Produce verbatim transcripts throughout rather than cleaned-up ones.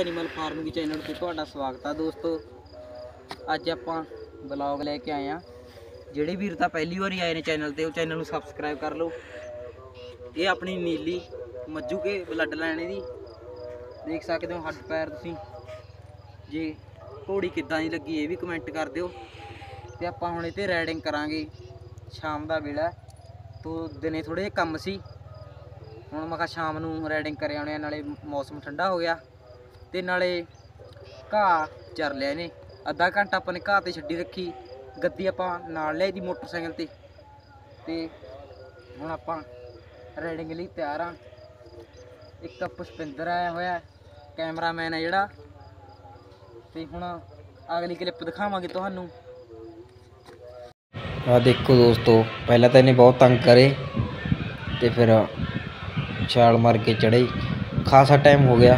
Animal farming channel पे तुहाडा स्वागत है दोस्तों। अज आपां ब्लॉग लेके आए हैं। जिहड़े वीर तां पहली बार आए ने चैनल ते, चैनल नूं सबसक्राइब कर लो। ये अपनी नीली मज्जू के ब्लड लैने दी देख सकते हो, हड्ड पैर तुसीं जे घोड़ी किद्दां दी लगी ये भी कमेंट कर दिओ। ते आपां हुण इते राइडिंग करांगे, शाम दा वेला तो दिने थोड़े कम सी, हुण मैं कहा शाम नूं राइडिंग करे आउणे। नाले मौसम ठंडा हो गया ते नाले घाह चर लिया इन्हें। अद्धा घंटा अपने घाह ते छड्डी रखी, गद्दी आपां नाल लै दी मोटरसाइकिल ते। ते हुण आपां राइडिंग लई तैयार आं। इक पुष्पिंदर आया होया कैमरामैन है जिहड़ा, ते हुण अगली क्लिप दिखावांगे तुहानूं। आ देखो दोस्तों, पहला तो इन्हें बहुत तंग करे ते फिर छाल मार के चढ़े। खासा टाइम हो गया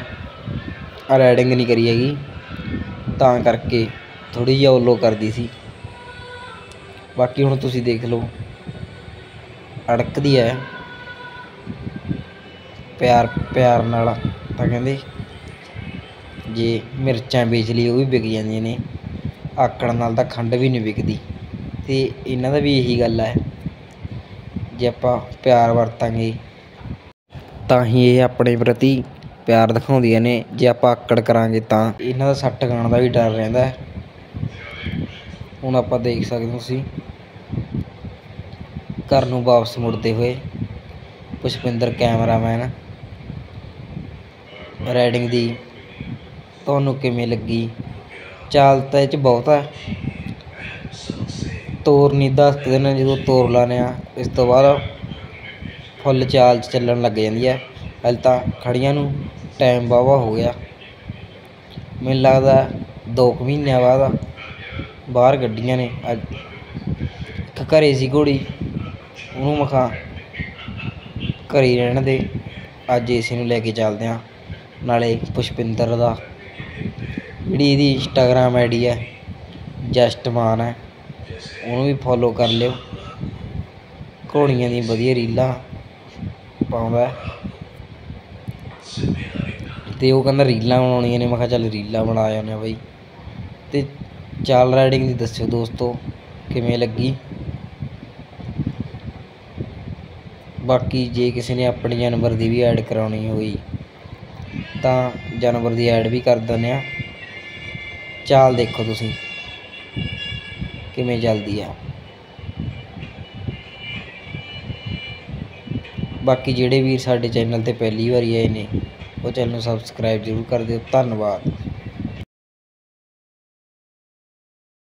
राइडिंग नहीं करी हैगी, तां करके थोड़ी जी ओलो कर दी सी। बाकी हुण तुसी देख लो अड़कदी है प्यार प्यार नाल। तां कहंदे जे मिर्चां बेच ली वो भी विक जांदियां ने, आकड़ नाल तां खंड भी नहीं विकदी। ते इन्हां दा भी यही गल है, जे आपां प्यार वरतांगे तां ही ये अपने प्रति प्यार दिखाउंदियां ने। जे आपां आकड़ करांगे तां इन्हां दा सट्ट खाण दा भी डर रहिंदा है। हुण आपां देख सकदे हो तुसीं घर नूं वापस मुड़दे होए पुष्पिंदर कैमरामैन। राइडिंग दी तुहानूं किवें लगी? चाल तां इह च बहुत है, तोर नहीं दस्सदे ने। जदों तोर लाने आ इस तों बाद फुल चाल चलण लग जांदी है। हल तां खड़ियां नूं टाइम वाहवा हो गया, मैनूं लगदा दो कु महीनों बाद बाहर गड्डियां ने। अज घरे सी घोड़ी, उहनूं मखा घरे रहण दे, अज इस नूं लैके चलदे आं। नाले पुष्पिंदर दा जिहड़ी इहदी इंस्टाग्राम आईडी है जस्टमान है, उहनूं भी फॉलो कर लिओ। घोड़ियां दी वधिया रीलां पाउंदा है ते वो कहना रीलां बनाउणियां ने। मैं कहा चल रीलां बना आने बई। ते चाल राइडिंग दी दस्सिओ दोस्तों किवें लगी। बाकी जे किसी ने अपने जानवर की भी ऐड कराउणी होई तां जानवर की ऐड भी कर दिंदे आ। चाल देखो तुसीं किवें चलदी आ। बाकी जिहड़े वीर साडे चैनल ते पहली वारी आए ने वो चैनल सबसक्राइब जरूर कर दिओ। धन्नवाद।